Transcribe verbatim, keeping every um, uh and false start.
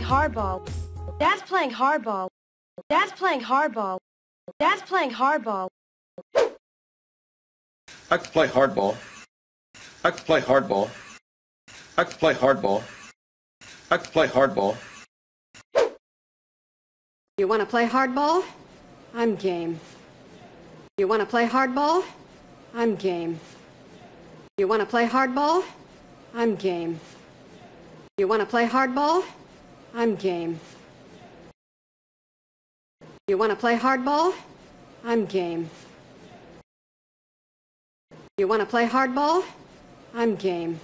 playing hardball. That's playing hardball. That's playing hardball. That's playing hardball. I can play hardball. I can play hardball. I can play hardball. I can play hardball. You want to play hardball? I'm game. You want to play hardball? I'm game. You want to play hardball? I'm game. You want to play hardball? I'm game. You want to play hardball? I'm game. You want to play hardball? I'm game.